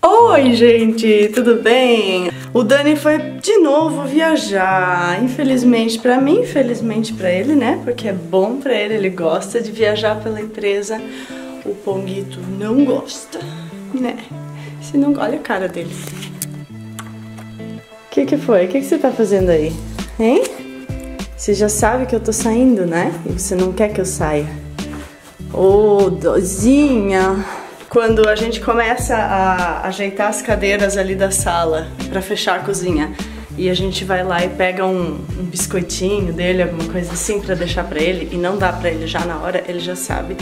Oi gente, tudo bem? O Dani foi de novo viajar, infelizmente pra mim, infelizmente pra ele, né? Porque é bom pra ele, ele gosta de viajar pela empresa. O Ponguito não gosta, né? Se não, olha a cara dele. Que foi? O que você tá fazendo aí? Hein? Você já sabe que eu tô saindo, né? E você não quer que eu saia. Ô, dozinha! Quando a gente começa a ajeitar as cadeiras ali da sala pra fechar a cozinha e a gente vai lá e pega um biscoitinho dele, alguma coisa assim pra deixar pra ele e não dá pra ele já na hora, ele já sabe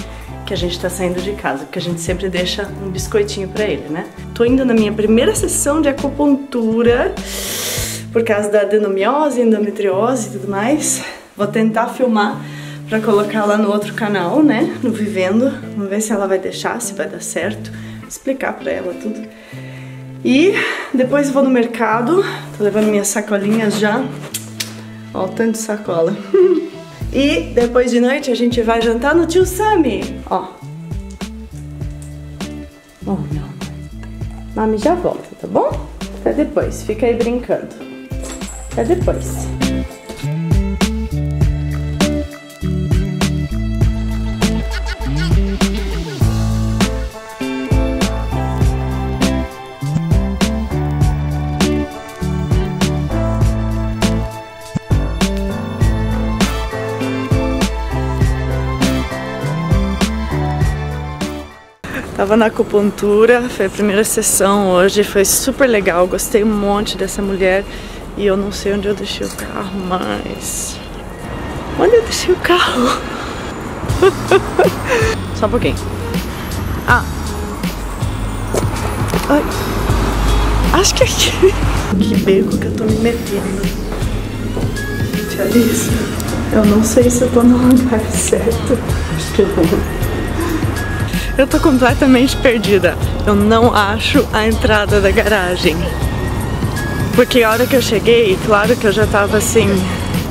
que a gente tá saindo de casa, porque a gente sempre deixa um biscoitinho pra ele, né? Tô indo na minha primeira sessão de acupuntura por causa da adenomiose, endometriose e tudo mais. Vou tentar filmar pra colocar lá no outro canal, né, no Vivendo, vamos ver se ela vai deixar, se vai dar certo, explicar pra ela tudo. E depois vou no mercado, tô levando minhas sacolinhas já, ó o tanto de sacola. E depois de noite a gente vai jantar no tio Sammy, ó. Oh não, mami já volta, tá bom? Até depois, fica aí brincando. Até depois. Tava na acupuntura, foi a primeira sessão hoje, foi super legal, gostei um monte dessa mulher e eu não sei onde eu deixei o carro, mas... Onde eu deixei o carro? Só um pouquinho. Ah! Ai. Acho que é aqui. Que beco que eu tô me metendo. Gente, olha isso. Eu não sei se eu tô no lugar certo. Acho que não. Eu tô completamente perdida. Eu não acho a entrada da garagem. Porque a hora que eu cheguei, claro que eu já tava assim...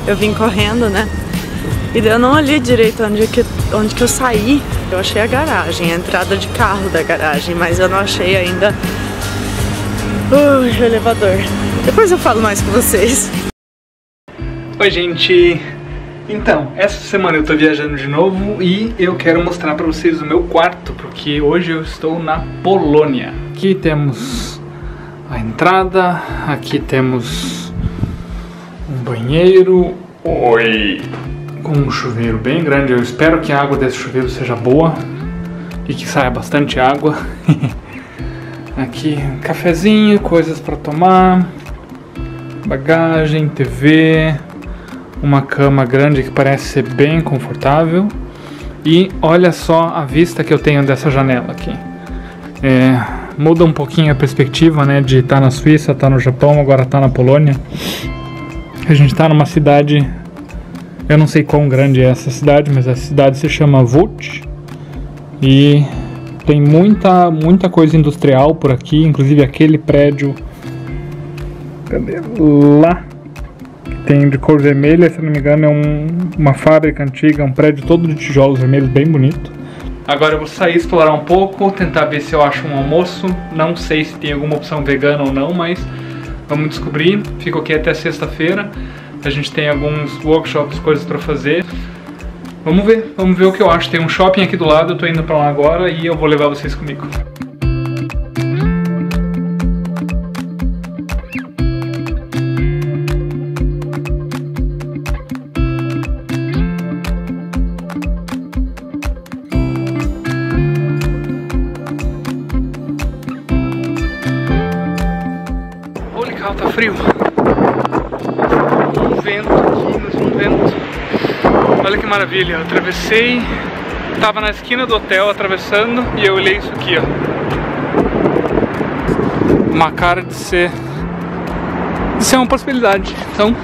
Eu vim correndo, né? E daí eu não olhei direito onde que eu saí. Eu achei a garagem, a entrada de carro da garagem. Mas eu não achei ainda... o elevador. Depois eu falo mais com vocês. Oi, gente! Então, essa semana eu tô viajando de novo e eu quero mostrar pra vocês o meu quarto, porque hoje eu estou na Polônia. Aqui temos a entrada, aqui temos um banheiro, oi, com um chuveiro bem grande. Eu espero que a água desse chuveiro seja boa e que saia bastante água. Aqui um cafezinho, coisas pra tomar, bagagem, TV... Uma cama grande que parece ser bem confortável. E olha só a vista que eu tenho dessa janela aqui. Muda um pouquinho a perspectiva, né? De estar na Suíça, estar no Japão, agora estar na Polônia. A gente está numa cidade... Eu não sei quão grande é essa cidade, mas a cidade se chama Włocławek. E tem muita coisa industrial por aqui. Inclusive aquele prédio... Cadê? Lá... Tem de cor vermelha, se não me engano é uma fábrica antiga, um prédio todo de tijolos vermelhos, bem bonito. Agora eu vou sair, explorar um pouco, tentar ver se eu acho um almoço. Não sei se tem alguma opção vegana ou não, mas vamos descobrir. Fico aqui até sexta-feira, a gente tem alguns workshops, coisas pra fazer. Vamos ver o que eu acho. Tem um shopping aqui do lado, eu tô indo pra lá agora e eu vou levar vocês comigo. Tá frio, um vento aqui, nós vamos vendo. Olha que maravilha, eu atravessei, tava na esquina do hotel atravessando e eu olhei isso aqui, ó. Uma cara de ser, uma possibilidade, então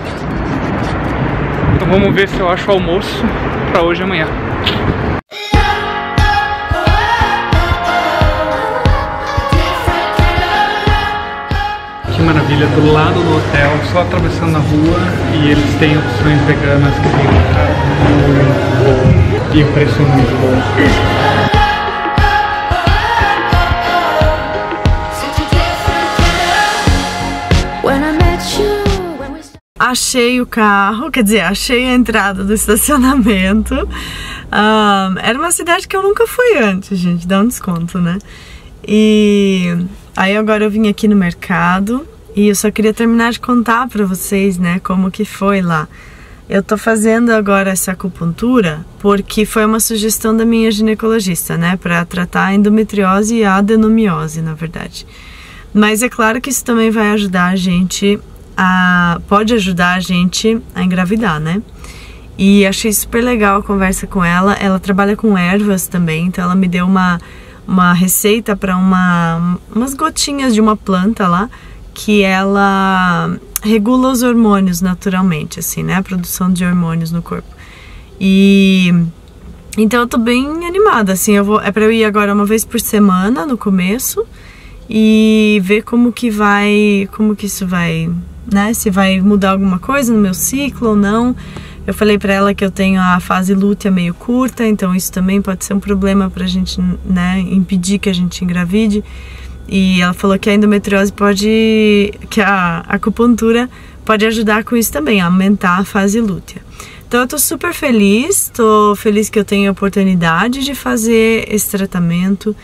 vamos ver se eu acho o almoço pra hoje e amanhã. Maravilha, do lado do hotel, só atravessando a rua e eles têm opções veganas que tem um cara muito bom e o preço muito bom. achei o carro, quer dizer, achei a entrada do estacionamento. Era uma cidade que eu nunca fui antes, gente, dá um desconto, né? E aí agora eu vim aqui no mercado e eu só queria terminar de contar pra vocês, né, como que foi lá. Eu tô fazendo agora essa acupuntura porque foi uma sugestão da minha ginecologista, né, pra tratar a endometriose e a adenomiose, na verdade. Mas é claro que isso também vai ajudar a gente a... pode ajudar a gente a engravidar, né? E achei super legal a conversa com ela. Ela trabalha com ervas também, então ela me deu uma receita para umas gotinhas de uma planta lá que ela regula os hormônios naturalmente, assim, né? A produção de hormônios no corpo. E então eu tô bem animada, assim, é para eu ir agora uma vez por semana no começo e ver como que isso vai, né? Se vai mudar alguma coisa no meu ciclo ou não. Eu falei pra ela que eu tenho a fase lútea meio curta, então isso também pode ser um problema pra gente, né, impedir que a gente engravide. E ela falou que a endometriose pode... que a acupuntura pode ajudar com isso também, a aumentar a fase lútea. Então eu tô super feliz, tô feliz que eu tenho a oportunidade de fazer esse tratamento,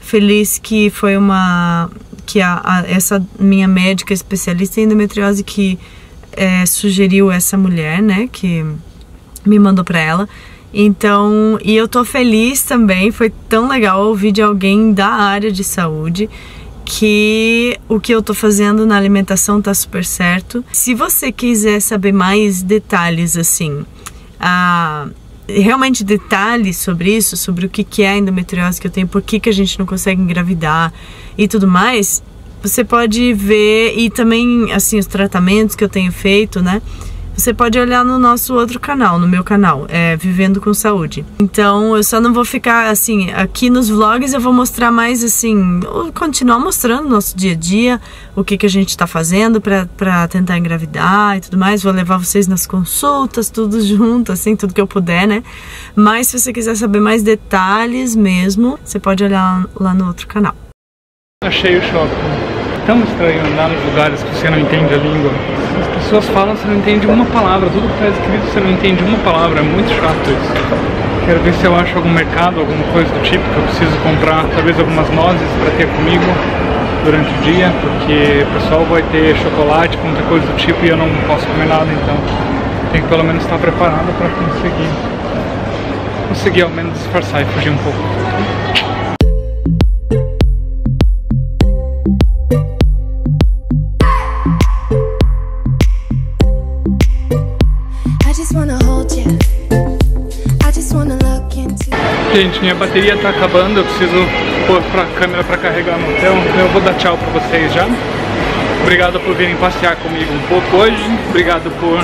feliz que foi uma... que essa minha médica especialista em endometriose que... sugeriu essa mulher, né, que me mandou pra ela. Então, e eu tô feliz também, foi tão legal ouvir de alguém da área de saúde que o que eu tô fazendo na alimentação tá super certo. Se você quiser saber mais detalhes, assim, realmente detalhes sobre isso, sobre o que é a endometriose que eu tenho, por que a gente não consegue engravidar e tudo mais... Você pode ver, e também, assim, os tratamentos que eu tenho feito, né? Você pode olhar no nosso outro canal, no meu canal, Vivendo com Saúde. Então, eu só não vou ficar, assim, aqui nos vlogs eu vou mostrar mais, assim, continuar mostrando o nosso dia a dia, o que a gente tá fazendo pra tentar engravidar e tudo mais. Vou levar vocês nas consultas, tudo junto, assim, tudo que eu puder, né? Mas se você quiser saber mais detalhes mesmo, você pode olhar lá no outro canal. Achei o shopping tão estranho andar nos lugares que você não entende a língua. As pessoas falam, você não entende uma palavra. Tudo que tá escrito, você não entende uma palavra. É muito chato isso. Quero ver se eu acho algum mercado, alguma coisa do tipo que eu preciso comprar. Talvez algumas nozes para ter comigo durante o dia, porque o pessoal vai ter chocolate, muita coisa do tipo, e eu não posso comer nada. Então, tem que pelo menos estar preparado para conseguir ao menos disfarçar e fugir um pouco. Gente, minha bateria tá acabando, eu preciso pôr pra câmera pra carregar no hotel. Eu vou dar tchau pra vocês já. Obrigado por virem passear comigo um pouco hoje. Obrigado por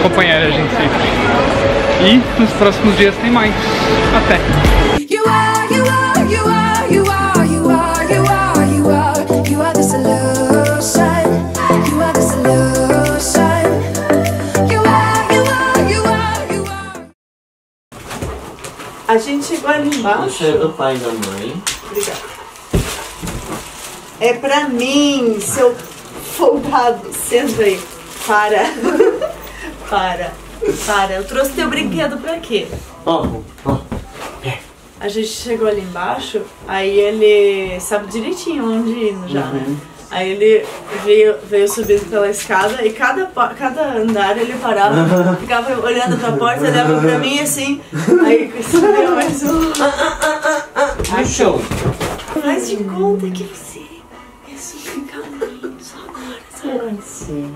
acompanhar a gente sempre. E nos próximos dias tem mais. Até! A gente chegou ali embaixo. É do pai e da mãe. Obrigada. É pra mim, seu folgado. Senta aí. Para. Para. Eu trouxe teu brinquedo pra quê? A gente chegou ali embaixo, aí ele sabe direitinho onde ir já, né? Aí ele veio subindo pela escada e cada andar ele parava, ficava olhando pra porta, olhava pra mim assim, aí subiu mais um. Show! Faz de conta que você é suplicar um menino só agora, sabe? Sim.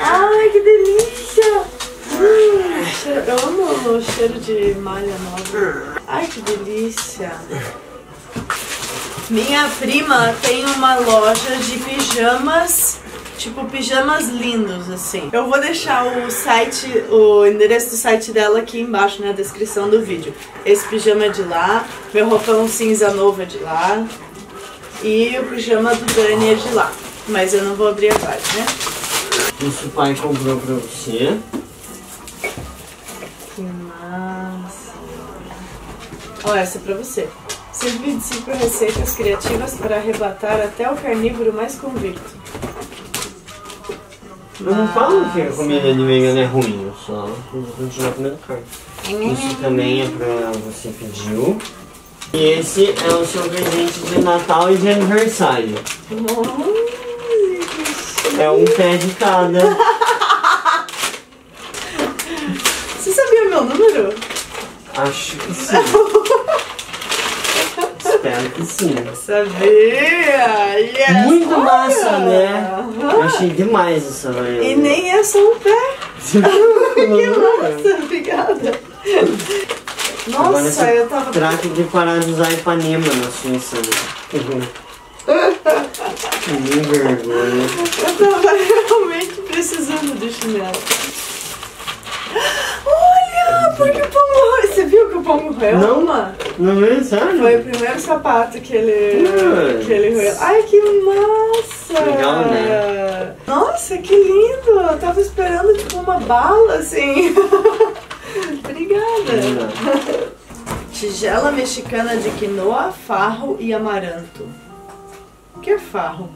Ai, que delícia! Eu amo o cheiro de malha nova. Ai, que delícia. Minha prima tem uma loja de pijamas, tipo pijamas lindos, assim. Eu vou deixar o endereço do site dela aqui embaixo na descrição do vídeo. Esse pijama é de lá, meu roupão cinza novo é de lá e o pijama do Dani é de lá. Mas eu não vou abrir a parte, né? Isso o pai comprou pra você. Que massa! Ó, essa é pra você. Servir de 5 receitas criativas para arrebatar até o carnívoro mais convicto. Eu não falo que a comida de vegano é ruim, eu só vou continuar comendo carne. Isso também é pra você pediu. E esse é o seu presente de Natal e de aniversário. É um pé de cada. Você sabia o meu número? Acho que sim. Espero que sim. Sabia! Yes. Muito massa, né? Eu achei demais essa vaiola. E nem é só um pé. Que massa, obrigada. Nossa, agora eu tava... Trata de parar de usar Ipanema na Suíça. Que vergonha. Eu tava realmente precisando de chinelo. Olha, porque o pão morreu. Você viu que o pão morreu? Não, mano. Não é sério? Foi o primeiro sapato que ele roeu. Ai, que massa. Legal, né? Nossa, que lindo. Eu tava esperando tipo uma bala, assim. Obrigada. Tigela mexicana de quinoa, farro e amaranto. O que é farro?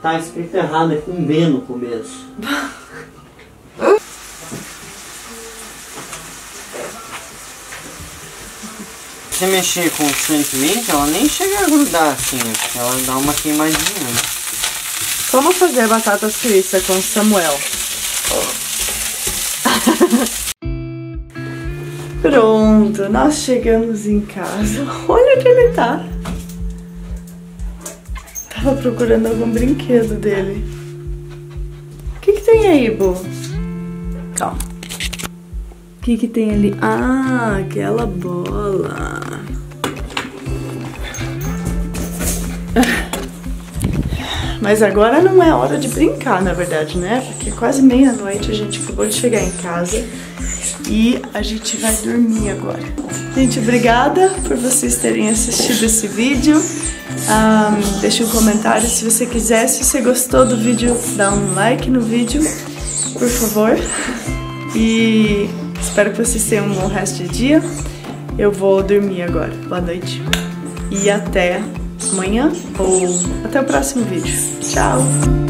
Tá escrito errado, é com B no começo. Se mexer constantemente, ela nem chega a grudar assim, ela dá uma queimadinha. Como fazer batata suíça com Samuel? Pronto, nós chegamos em casa. Olha onde ele tá. Tava procurando algum brinquedo dele. O que que tem aí, Bo? Calma. O que que tem ali? Ah, aquela bola. Mas agora não é hora de brincar, na verdade, né? Porque quase meia-noite, a gente acabou de chegar em casa e a gente vai dormir agora. Gente, obrigada por vocês terem assistido esse vídeo. Deixa um comentário se você quiser. Se você gostou do vídeo, dá um like no vídeo, por favor. E espero que vocês tenham um bom resto de dia. Eu vou dormir agora. Boa noite. E até amanhã ou até o próximo vídeo. Tchau!